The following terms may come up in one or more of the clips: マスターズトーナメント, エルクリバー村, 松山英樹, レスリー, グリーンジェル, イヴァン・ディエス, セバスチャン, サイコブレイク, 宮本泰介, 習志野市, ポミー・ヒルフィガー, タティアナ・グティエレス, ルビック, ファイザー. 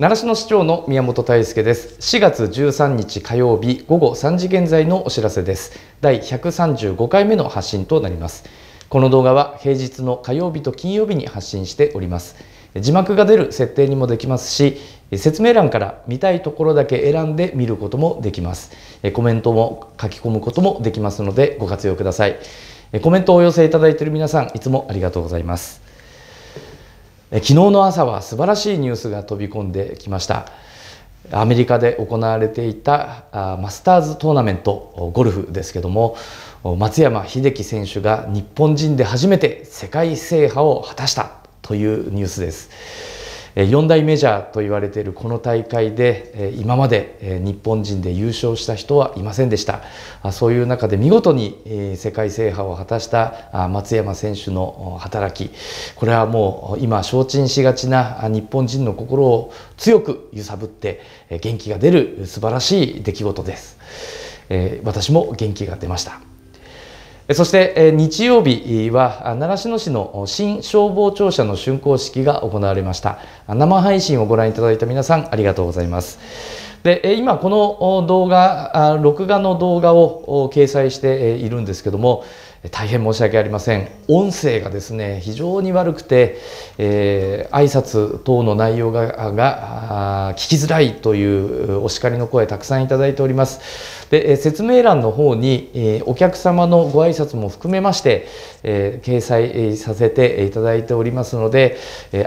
習志野市長の宮本泰介です。4月13日火曜日午後3時現在のお知らせです。第135回目の発信となります。この動画は平日の火曜日と金曜日に発信しております。字幕が出る設定にもできますし、説明欄から見たいところだけ選んで見ることもできます。コメントも書き込むこともできますのでご活用ください。コメントをお寄せいただいている皆さん、いつもありがとうございます。昨日の朝は素晴らしいニュースが飛び込んできました。アメリカで行われていたマスターズトーナメントゴルフですけども、松山英樹選手が日本人で初めて世界制覇を果たしたというニュースです。4大メジャーと言われているこの大会で今まで日本人で優勝した人はいませんでした。そういう中で見事に世界制覇を果たした松山選手の働き、これはもう今消沈しがちな日本人の心を強く揺さぶって元気が出る素晴らしい出来事です。私も元気が出ました。そして日曜日は習志野市の新消防庁舎の竣工式が行われました。生配信をご覧いただいた皆さん、ありがとうございます。で、今この動画、録画の動画を掲載しているんですけども、大変申し訳ありません。音声がですね、非常に悪くて、挨拶等の内容が聞きづらいというお叱りの声たくさんいただいております。で、説明欄の方に、お客様のご挨拶も含めまして、掲載させていただいておりますので、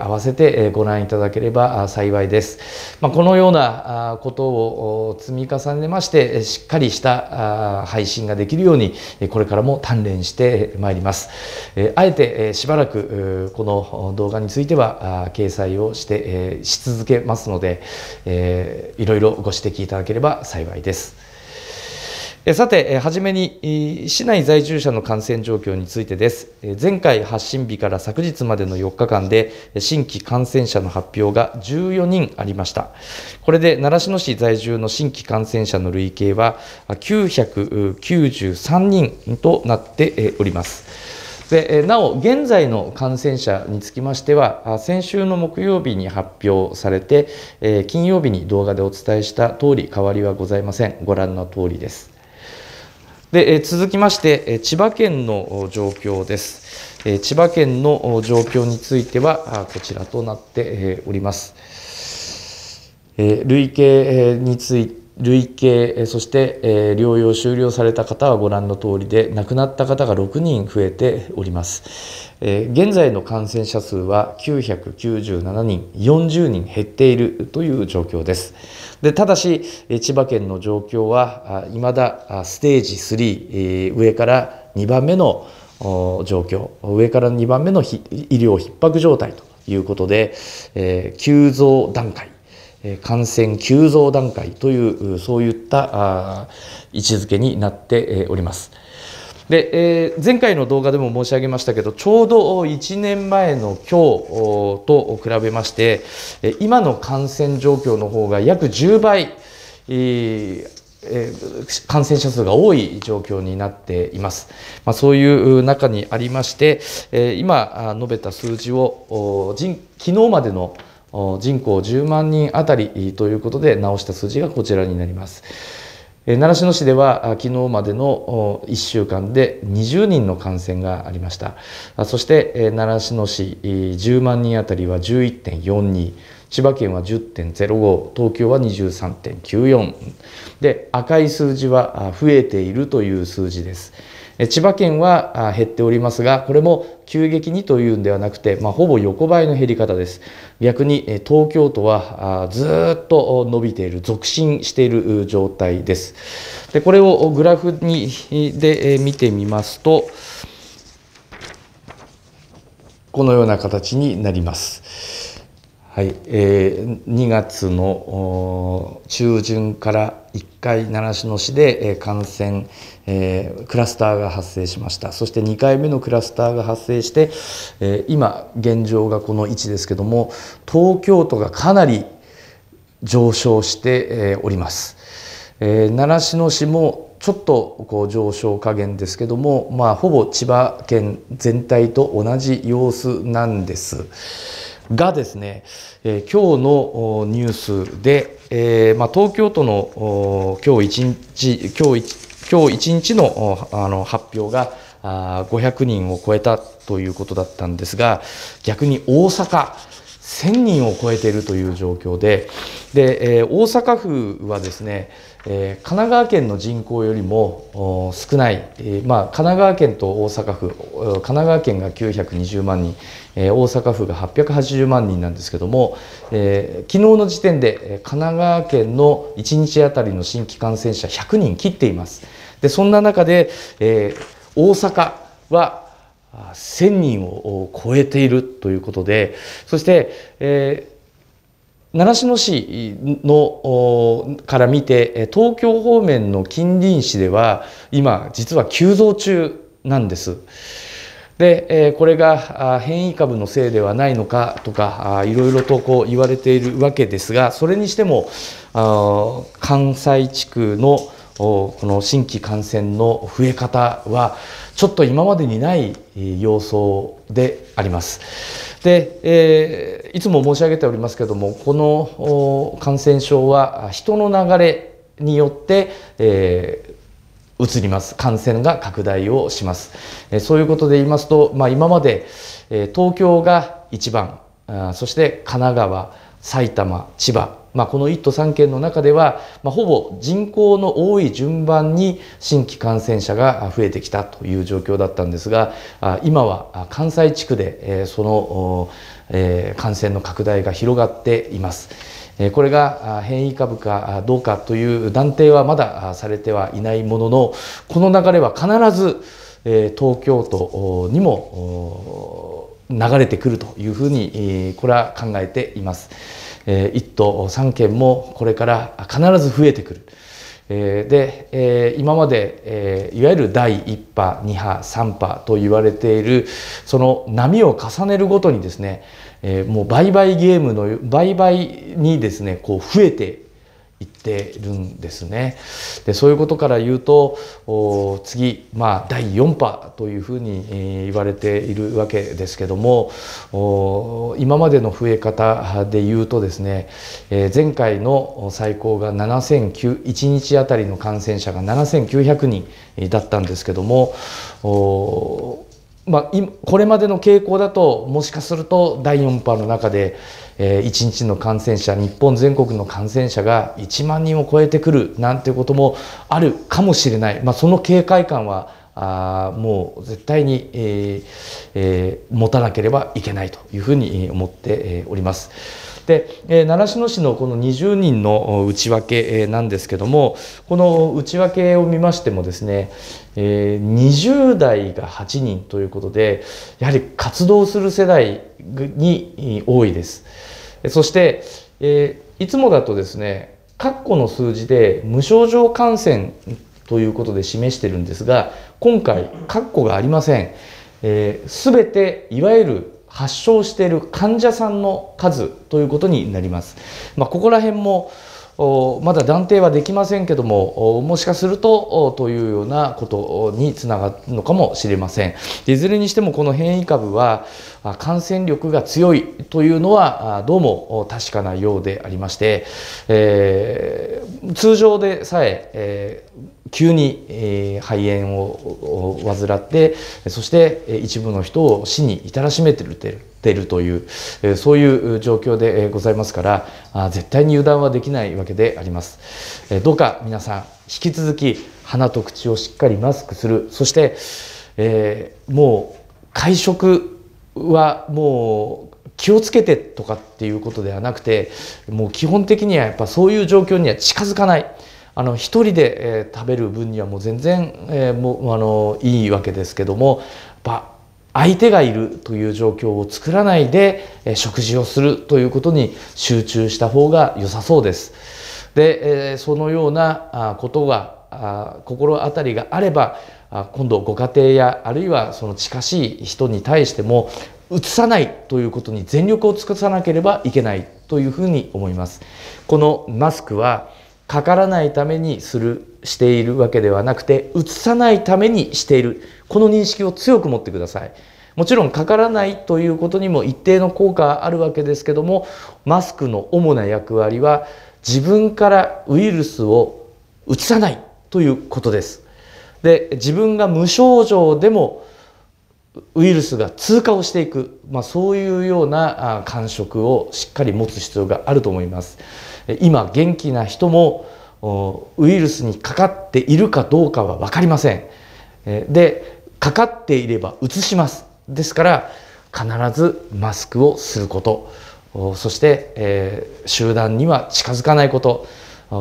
合わせてご覧いただければ幸いです。このようなことを積み重ねまして、しっかりした配信ができるようにこれからも鍛錬してまいります。あえてしばらくこの動画については掲載をし続けますので、いろいろご指摘いただければ幸いです。さて、はじめに市内在住者の感染状況についてです。前回発信日から昨日までの4日間で新規感染者の発表が14人ありました。これで習志野市在住の新規感染者の累計は993人となっております。でなお、現在の感染者につきましては、先週の木曜日に発表されて、金曜日に動画でお伝えした通り変わりはございません。ご覧の通りです。で、続きまして千葉県の状況です。千葉県の状況についてはこちらとなっております。累計、そして療養終了された方はご覧の通りで、亡くなった方が6人増えております。現在の感染者数は997人、40人減っているという状況です。でただし、千葉県の状況はいまだステージ3、上から2番目の状況、上から2番目の医療逼迫状態ということで、急増段階、感染急増段階という、そういった位置づけになっております。で、前回の動画でも申し上げましたけど、ちょうど1年前の今日と比べまして、今の感染状況の方が約10倍、感染者数が多い状況になっています。そういう中にありまして、今述べた数字を昨日までの人口10万人あたりということで直した数字がこちらになります。習志野市では昨日までの1週間で20人の感染がありました。そして習志野市10万人あたりは 11.42、千葉県は 10.05、東京は 23.94 で、赤い数字は増えているという数字です。千葉県は減っておりますが、これも急激にというんではなくて、ほぼ横ばいの減り方です。逆に東京都はずっと伸びている、続伸している状態です。でこれをグラフで見てみますと、このような形になります。はい、2月の中旬から1回習志野市で感染クラスターが発生しました。そして2回目のクラスターが発生して、今現状がこの位置ですけども、東京都がかなり上昇しております。習志野市もちょっとこう上昇加減ですけども、ほぼ千葉県全体と同じ様子なんです。がですね、今日のニュースで、東京都の今日1日の、発表が500人を超えたということだったんですが、逆に大阪、1000人を超えているという状況で、大阪府はですね、神奈川県の人口よりも少ない、神奈川県と大阪府、神奈川県が920万人、大阪府が880万人なんですけども、昨日の時点で神奈川県の1日あたりの新規感染者100人切っています。で、そんな中で、大阪は1000人を超えているということで、そして、習志野市のから見て東京方面の近隣市では今実は急増中なんです。で、これが変異株のせいではないのかとかいろいろとこう言われているわけですが、それにしても関西地区のこの新規感染の増え方はちょっと今までにない様相であります。で、いつも申し上げておりますけれども、この感染症は人の流れによって、移ります。感染が拡大をします。そういうことで言いますと、今まで東京が一番、そして神奈川、埼玉、千葉、この1都3県の中では、ほぼ人口の多い順番に新規感染者が増えてきたという状況だったんですが、今は関西地区でその感染の拡大が広がっています。これが変異株かどうかという断定はまだされてはいないものの、この流れは必ず東京都にも流れてくるというふうにこれは考えています。1都3県もこれから必ず増えてくる。で、今までいわゆる第1波2波3波と言われているその波を重ねるごとにですね、もう倍々ゲームの倍々にですねこう増えていってるんですね。で、そういうことから言うと次、第4波というふうに言われているわけですけども、今までの増え方で言うとですね、前回の最高が1日あたりの感染者が7900人だったんですけども、これまでの傾向だともしかすると第4波の中で1日の感染者、日本全国の感染者が1万人を超えてくるなんていうこともあるかもしれない、その警戒感はもう絶対に、持たなければいけないというふうに思っております。で、習志野市のこの20人の内訳なんですけども、この内訳を見ましてもですね、20代が8人ということで、やはり活動する世代に多いです。そして、いつもだとですね、括弧の数字で無症状感染ということで示してるんですが、今回括弧がありません。全ていわゆる発症している患者さんの数ということになります。ここら辺もまだ断定はできませんけども、もしかするとというようなことにつながるのかもしれません。いずれにしてもこの変異株は感染力が強いというのはどうも確かなようでありまして、通常でさえ、急に肺炎を患って、そして一部の人を死に至らしめているという、そういう状況でございますから、絶対に油断はできないわけであります。どうか皆さん、引き続き鼻と口をしっかりマスクする、そして、もう会食はもう、気をつけてとかっていうことではなくて、もう基本的にはやっぱそういう状況には近づかない。一人で食べる分にはもう全然、いいわけですけども、相手がいるという状況を作らないで食事をするということに集中した方が良さそうです。で、そのようなことが心当たりがあれば、今度ご家庭やあるいはその近しい人に対してもうつさないということに全力を尽くさなければいけないというふうに思います。このマスクはかからないためにしているわけではなくて、うつさないためにしている、この認識を強く持ってください。もちろんかからないということにも一定の効果があるわけですけども、マスクの主な役割は自分からウイルスをうつさないということです。で、自分が無症状でもウイルスが通過をしていく、そういうような感触をしっかり持つ必要があると思います。今元気な人もウイルスにかかっているかどうかは分かりません。で、かかっていればうつします。ですから必ずマスクをすること、そして、集団には近づかないこと、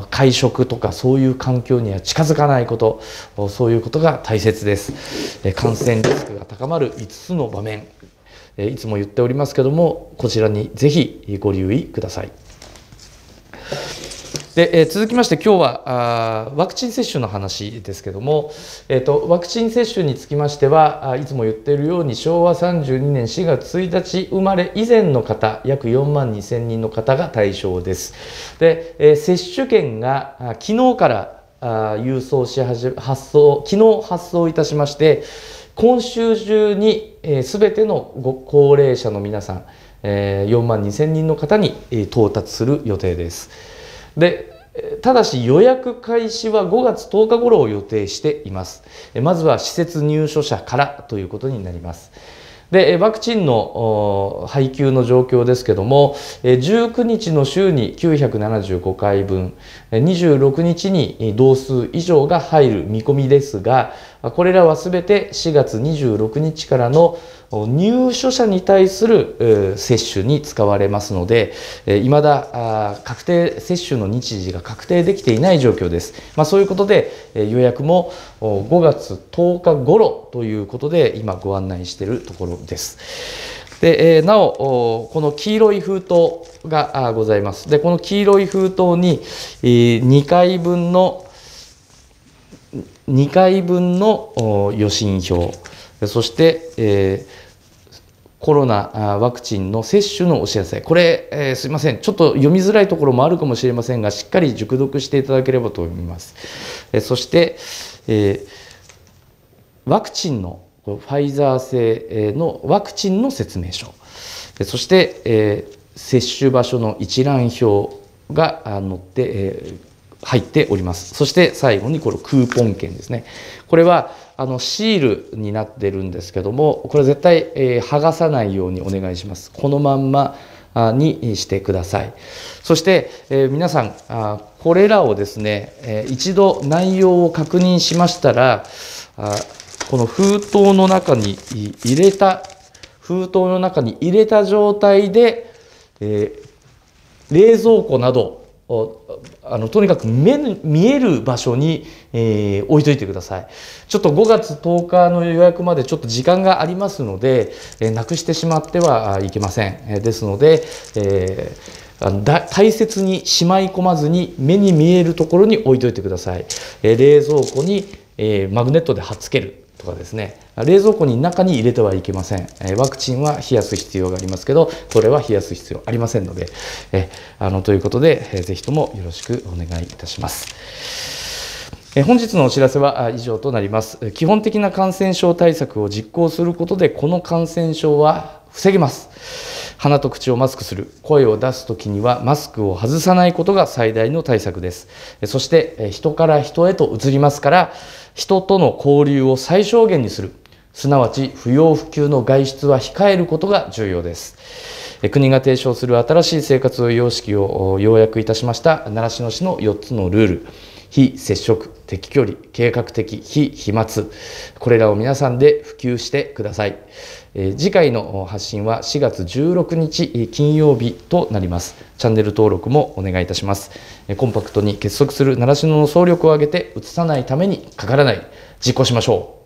会食とかそういう環境には近づかないこと、そういうことが大切です。感染リスクが高まる5つの場面、いつも言っておりますけども、こちらにぜひご留意ください。で、続きまして今日はワクチン接種の話ですけども、ワクチン接種につきましてはいつも言っているように昭和32年4月1日生まれ以前の方約42,000人の方が対象です。で、接種券が昨日から郵送し始め、昨日発送いたしまして、今週中に全てのご高齢者の皆さん、42,000人の方に到達する予定です。で、ただし予約開始は5月10日頃を予定しています。まずは施設入所者からということになります。で、ワクチンの配給の状況ですけども、19日の週に975回分、26日に同数以上が入る見込みですが、これらはすべて4月26日からの入所者に対する接種に使われますので、いまだ確定接種の日時が確定できていない状況です。そういうことで予約も5月10日頃ということで今ご案内しているところです。で、なお、この黄色い封筒がございます。で、この黄色い封筒に2回分の予診票、そして、コロナワクチンの接種のお知らせ、これ、すいません、ちょっと読みづらいところもあるかもしれませんが、しっかり熟読していただければと思います。そして、ワクチンのファイザー製のワクチンの説明書、そして、接種場所の一覧表が載って、入っております。そして最後にこのクーポン券ですね。これはシールになってるんですけども、これ絶対、剥がさないようにお願いします。このまんまにしてください。そして、皆さんこれらをですね、一度内容を確認しましたら、この封筒の中に入れた状態で、冷蔵庫などとにかく目に見える場所に、置いといてください。ちょっと5月10日の予約までちょっと時間がありますので、なくしてしまってはいけません。ですので、大切にしまい込まずに目に見えるところに置いといてください。冷蔵庫に、マグネットで貼っつけるとかですね。冷蔵庫に中に入れてはいけません。ワクチンは冷やす必要がありますけど、これは冷やす必要ありませんので、ということで、ぜひともよろしくお願いいたします。本日のお知らせは以上となります。基本的な感染症対策を実行することで、この感染症は防げます。鼻と口をマスクする、声を出すときにはマスクを外さないことが最大の対策です。そして、人から人へと移りますから、人との交流を最小限にする、すなわち不要不急の外出は控えることが重要です。国が提唱する新しい生活様式を要約いたしました習志野市の4つのルール、非接触、適距離、計画的、非飛沫、これらを皆さんで普及してください。次回の発信は4月16日金曜日となります。チャンネル登録もお願いいたします。コンパクトに結束する習志野の総力を挙げて、うつさないためにかからない、実行しましょう。